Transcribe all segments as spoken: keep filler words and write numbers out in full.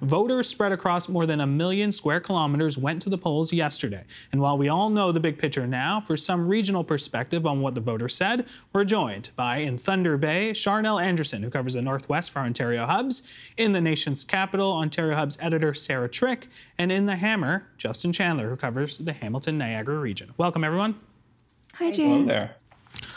Voters spread across more than a million square kilometers went to the polls yesterday. And while we all know the big picture now, for some regional perspective on what the voters said, we're joined by, in Thunder Bay, Charnel Anderson, who covers the Northwest for Ontario Hubs, in the nation's capital, Ontario Hubs editor Sarah Trick, and in the Hammer, Justin Chandler, who covers the Hamilton-Niagara region. Welcome, everyone. Hi, Jane. Hello there.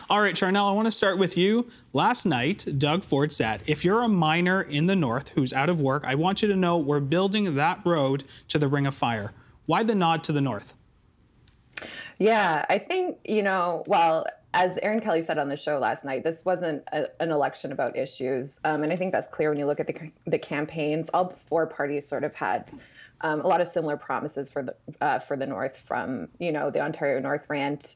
All right, Charnel, I want to start with you. Last night, Doug Ford said, if you're a miner in the north who's out of work, I want you to know we're building that road to the Ring of Fire. Why the nod to the north? Yeah, I think, you know, well, as Erin Kelly said on the show last night, this wasn't a, an election about issues. Um, and I think that's clear when you look at the, the campaigns. All four parties sort of had um, a lot of similar promises for the, uh, for the north, from, you know, the Ontario Northland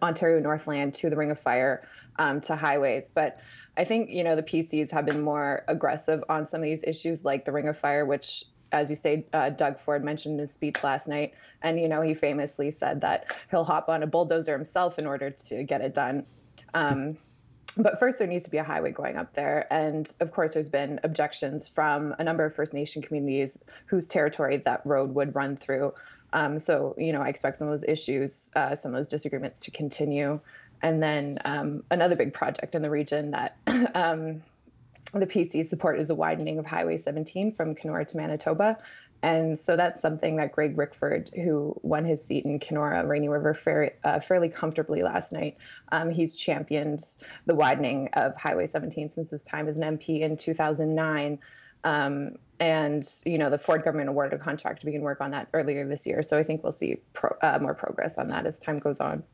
Ontario Northland to the Ring of Fire, um, to highways. But I think, you know, the P Cs have been more aggressive on some of these issues, like the Ring of Fire, which, as you say, uh, Doug Ford mentioned in his speech last night. And, you know, he famously said that he'll hop on a bulldozer himself in order to get it done. Um, but first, there needs to be a highway going up there. And, of course, there's been objections from a number of First Nation communities whose territory that road would run through. Um, so, you know, I expect some of those issues, uh, some of those disagreements to continue. And then um, another big project in the region that um, the P C support is the widening of Highway seventeen from Kenora to Manitoba. And so that's something that Greg Rickford, who won his seat in Kenora, Rainy River, fair, uh, fairly comfortably last night, um, he's championed the widening of Highway seventeen since his time as an M P in two thousand nine. Um, and, you know, the Ford government awarded a contract to begin work on that earlier this year. So I think we'll see pro uh, more progress on that as time goes on.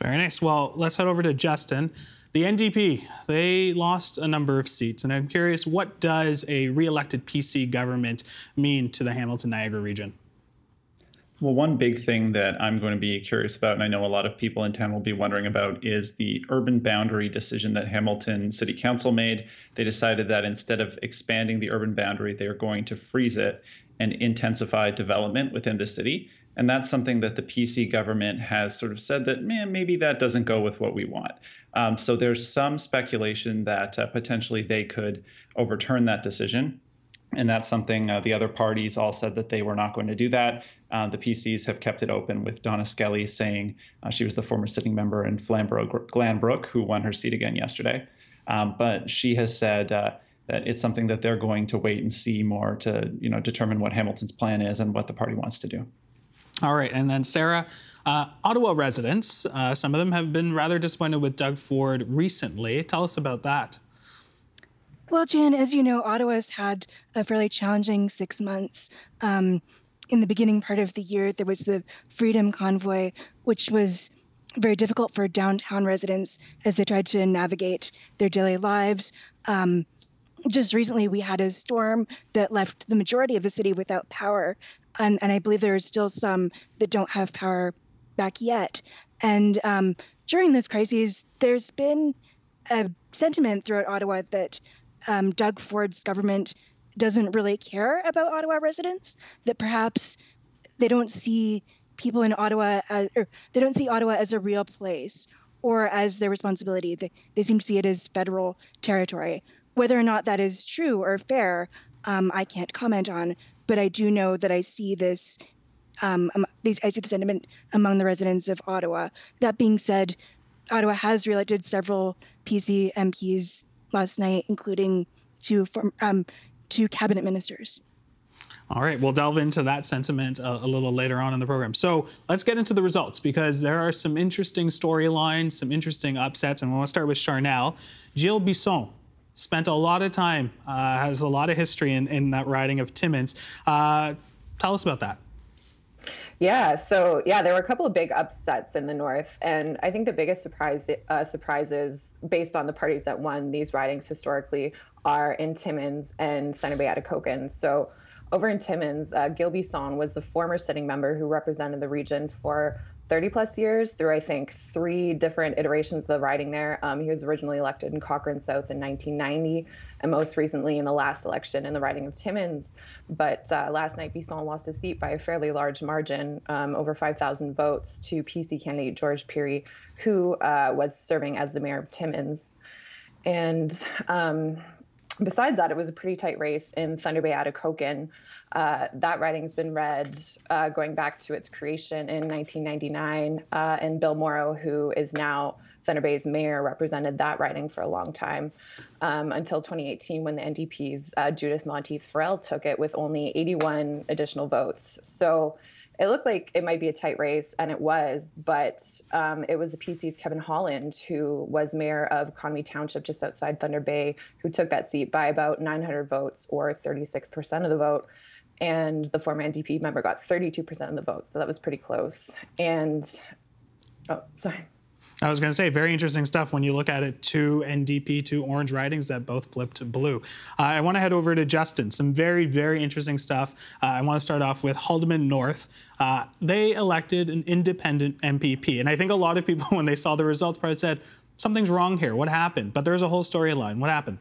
Very nice. Well, let's head over to Justin. The N D P, they lost a number of seats. And I'm curious, what does a re-elected P C government mean to the Hamilton-Niagara region? Well, one big thing that I'm going to be curious about, and I know a lot of people in town will be wondering about, is the urban boundary decision that Hamilton City Council made. They decided that instead of expanding the urban boundary, they are going to freeze it and intensify development within the city. And that's something that the P C government has sort of said that, man, maybe that doesn't go with what we want. Um, so there's some speculation that uh, potentially they could overturn that decision. And that's something uh, the other parties all said that they were not going to do that. Uh, the P Cs have kept it open, with Donna Skelly saying uh, she was the former sitting member in Flamborough-Glanbrook, who won her seat again yesterday. Um, but she has said uh, that it's something that they're going to wait and see more to, you know, determine what Hamilton's plan is and what the party wants to do. All right. And then, Sarah, uh, Ottawa residents, uh, some of them have been rather disappointed with Doug Ford recently. Tell us about that. Well, Jan, as you know, Ottawa's had a fairly challenging six months. Um, in the beginning part of the year, there was the Freedom Convoy, which was very difficult for downtown residents as they tried to navigate their daily lives. Um, just recently, we had a storm that left the majority of the city without power, and, and I believe there are still some that don't have power back yet. And um, during this crisis, there's been a sentiment throughout Ottawa that Um, Doug Ford's government doesn't really care about Ottawa residents, that perhaps they don't see people in Ottawa as, or they don't see Ottawa as a real place or as their responsibility. They, they seem to see it as federal territory. Whether or not that is true or fair, um, I can't comment on, but I do know that I see this, um, um, these, I see the sentiment among the residents of Ottawa. That being said, Ottawa has reelected several P C M Ps last night, including two, um, two cabinet ministers. All right, we'll delve into that sentiment a, a little later on in the program. So let's get into the results, because there are some interesting storylines, some interesting upsets, and we want to start with Charnel. Gilles Bisson spent a lot of time, uh, has a lot of history in, in that riding of Timmins. Uh, tell us about that. Yeah, so yeah, there were a couple of big upsets in the north, and I think the biggest surprise uh, surprises, based on the parties that won these ridings historically, are in Timmins and Thunder Bay Atikokan. So, over in Timmins, uh, Gilles Bisson was the former sitting member who represented the region for thirty plus years through, I think, three different iterations of the riding there. Um, he was originally elected in Cochrane South in nineteen ninety, and most recently in the last election in the riding of Timmins. But uh, last night, Bisson lost his seat by a fairly large margin, um, over five thousand votes, to P C candidate George Peary, who uh, was serving as the mayor of Timmins. And um, besides that, it was a pretty tight race in Thunder Bay Atikokan. Uh, that writing's been read uh, going back to its creation in nineteen ninety-nine. Uh, and Bill Morrow, who is now Thunder Bay's mayor, represented that riding for a long time um, until twenty eighteen when the N D P's uh, Judith Monteith-Threlfall took it with only eighty-one additional votes. So it looked like it might be a tight race, and it was, but um, it was the P C's Kevin Holland, who was mayor of Conwy Township just outside Thunder Bay, who took that seat by about nine hundred votes, or thirty-six percent of the vote. And the former N D P member got thirty-two percent of the vote, so that was pretty close. And, oh, sorry. I was going to say, very interesting stuff when you look at it, two N D P, two orange ridings that both flipped to blue. Uh, I want to head over to Justin. Some very, very interesting stuff. Uh, I want to start off with Haldimand North. Uh, they elected an independent M P P, and I think a lot of people, when they saw the results, probably said, something's wrong here. What happened? But there's a whole storyline. What happened?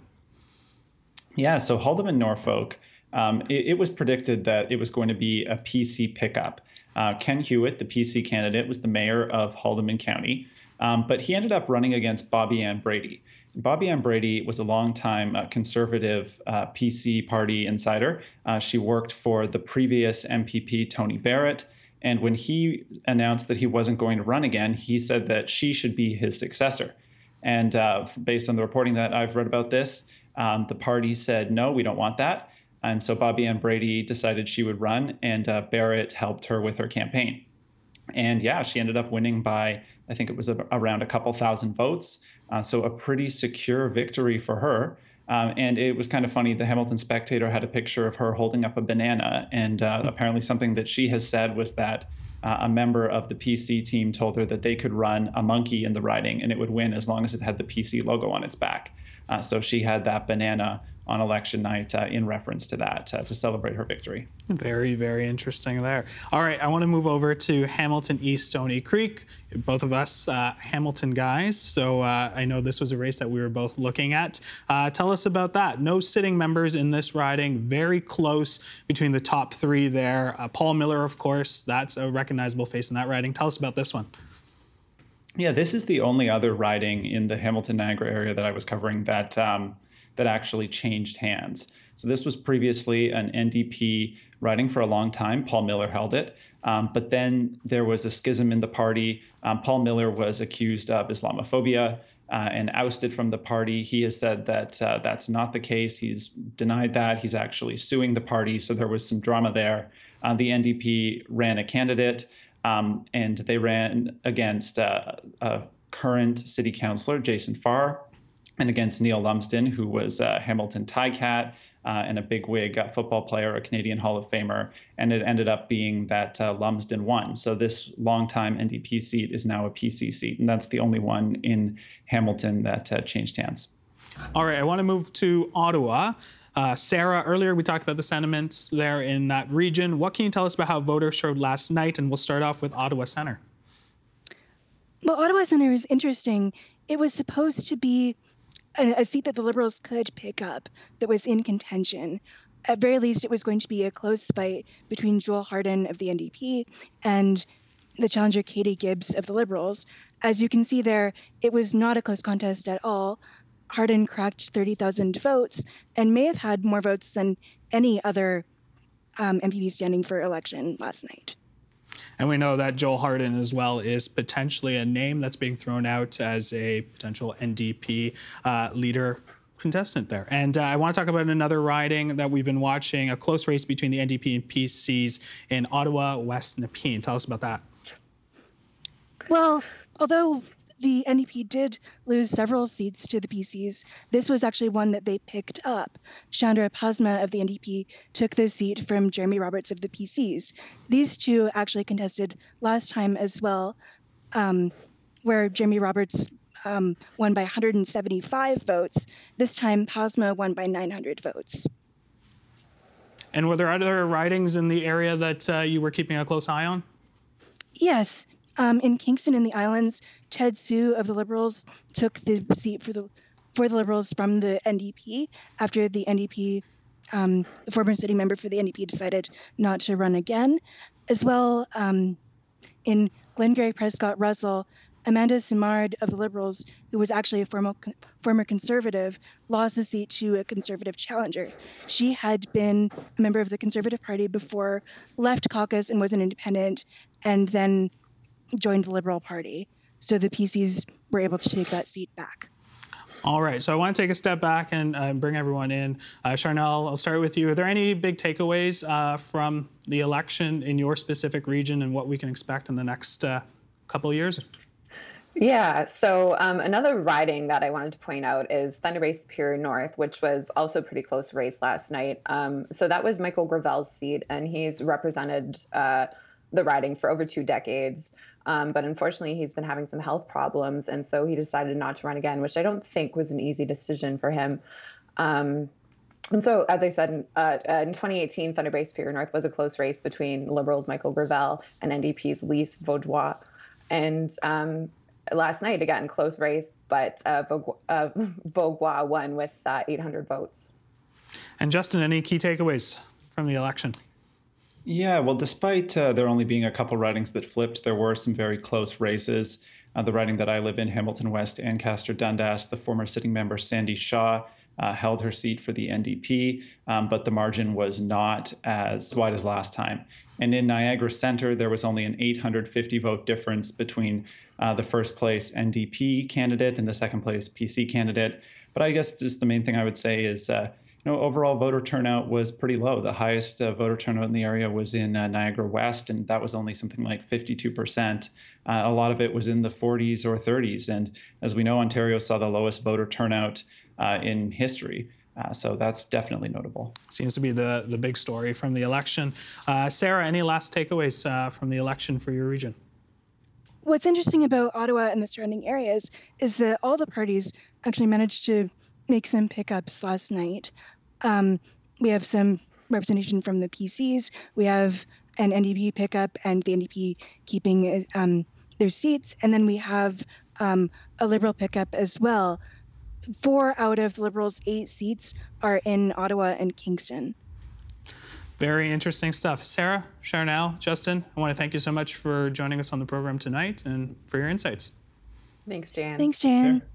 Yeah, so Haldimand Norfolk, um, it, it was predicted that it was going to be a P C pickup. Uh, Ken Hewitt, the P C candidate, was the mayor of Haldimand County. Um, but he ended up running against Bobby Ann Brady. Bobby Ann Brady was a longtime uh, conservative uh, P C party insider. Uh, she worked for the previous M P P, Tony Barrett. And when he announced that he wasn't going to run again, he said that she should be his successor. And uh, based on the reporting that I've read about this, um, the party said, no, we don't want that. And so Bobby Ann Brady decided she would run, and uh, Barrett helped her with her campaign. And yeah, she ended up winning by, I think it was a, around a couple thousand votes. Uh, so a pretty secure victory for her. Um, and it was kind of funny. The Hamilton Spectator had a picture of her holding up a banana. And uh, apparently something that she has said was that uh, a member of the P C team told her that they could run a monkey in the riding and it would win as long as it had the P C logo on its back. Uh, so she had that banana on election night uh, in reference to that, uh, to celebrate her victory. Very, very interesting there. All right, I want to move over to Hamilton East Stoney Creek. Both of us uh, Hamilton guys, so uh, I know this was a race that we were both looking at. Uh, tell us about that. No sitting members in this riding, very close between the top three there. Uh, Paul Miller, of course, that's a recognizable face in that riding. Tell us about this one. Yeah, this is the only other riding in the Hamilton-Niagara area that I was covering that um, that actually changed hands. So this was previously an N D P riding for a long time. Paul Miller held it, um, but then there was a schism in the party. Um, Paul Miller was accused of Islamophobia uh, and ousted from the party. He has said that uh, that's not the case. He's denied that. He's actually suing the party, so there was some drama there. Uh, the N D P ran a candidate, um, and they ran against uh, a current city councillor, Jason Farr, and against Neil Lumsden, who was a Hamilton Ticat uh, and a bigwig uh, football player, a Canadian Hall of Famer, and it ended up being that uh, Lumsden won. So this longtime N D P seat is now a P C seat, and that's the only one in Hamilton that uh, changed hands. All right, I want to move to Ottawa. Uh, Sarah, earlier we talked about the sentiments there in that region. What can you tell us about how voters showed last night? And we'll start off with Ottawa Centre. Well, Ottawa Centre is interesting. It was supposed to be a seat that the Liberals could pick up that was in contention. At very least, it was going to be a close fight between Joel Harden of the N D P and the challenger Katie Gibbs of the Liberals. As you can see there, it was not a close contest at all. Harden cracked thirty thousand votes and may have had more votes than any other um, M P P standing for election last night. And we know that Joel Harden as well is potentially a name that's being thrown out as a potential N D P uh, leader contestant there. And uh, I want to talk about another riding that we've been watching, a close race between the N D P and P Cs in Ottawa, West Nepean. Tell us about that. Well, although the N D P did lose several seats to the P Cs, this was actually one that they picked up. Chandra Pasma of the N D P took this seat from Jeremy Roberts of the P Cs. These two actually contested last time as well, um, where Jeremy Roberts um, won by one hundred seventy-five votes. This time, Pasma won by nine hundred votes. And were there other ridings in the area that uh, you were keeping a close eye on? Yes. Um, in Kingston in the Islands, Ted Hsu of the Liberals took the seat for the for the Liberals from the N D P after the N D P, um, the former city member for the N D P, decided not to run again. As well, um, in Glengarry Prescott Russell, Amanda Simard of the Liberals, who was actually a former, former Conservative, lost the seat to a Conservative challenger. She had been a member of the Conservative Party before, left caucus and was an independent, and then joined the Liberal Party. So the P Cs were able to take that seat back. All right, so I want to take a step back and uh, bring everyone in. Uh, Charnel, I'll start with you. Are there any big takeaways uh, from the election in your specific region and what we can expect in the next uh, couple of years? Yeah, so um, another riding that I wanted to point out is Thunder Bay Superior North, which was also a pretty close race last night. Um, so that was Michael Gravel's seat, and he's represented uh, the riding for over two decades. Um, but unfortunately, he's been having some health problems, and so he decided not to run again, which I don't think was an easy decision for him. Um, and so, as I said, uh, in twenty eighteen, Thunder Bay Superior North was a close race between Liberals' Michael Gravel and N D P's Lise Vaudois. And um, last night, again, close race, but uh, Vaudois, uh, Vaudois won with uh, eight hundred votes. And Justin, any key takeaways from the election? Yeah, well, despite uh, there only being a couple ridings that flipped, there were some very close races. Uh, the riding that I live in, Hamilton West, Ancaster Dundas, the former sitting member Sandy Shaw uh, held her seat for the N D P, um, but the margin was not as wide as last time. And in Niagara Centre, there was only an eight hundred fifty vote difference between uh, the first place N D P candidate and the second place P C candidate. But I guess just the main thing I would say is uh, No, overall voter turnout was pretty low. The highest uh, voter turnout in the area was in uh, Niagara West, and that was only something like fifty-two percent. Uh, a lot of it was in the forties or thirties. And as we know, Ontario saw the lowest voter turnout uh, in history. Uh, so that's definitely notable. Seems to be the, the big story from the election. Uh, Sarah, any last takeaways uh, from the election for your region? What's interesting about Ottawa and the surrounding areas is that all the parties actually managed to make some pickups last night. Um, we have some representation from the P Cs. We have an N D P pickup and the N D P keeping um, their seats. And then we have um, a Liberal pickup as well. Four out of the Liberals' eight seats are in Ottawa and Kingston. Very interesting stuff. Sarah, Charnel, Justin, I want to thank you so much for joining us on the program tonight and for your insights. Thanks, Jan. Thanks, Jan. Sure.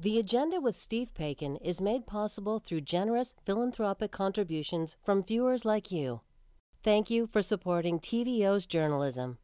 The Agenda with Steve Pakin is made possible through generous philanthropic contributions from viewers like you. Thank you for supporting T V O's journalism.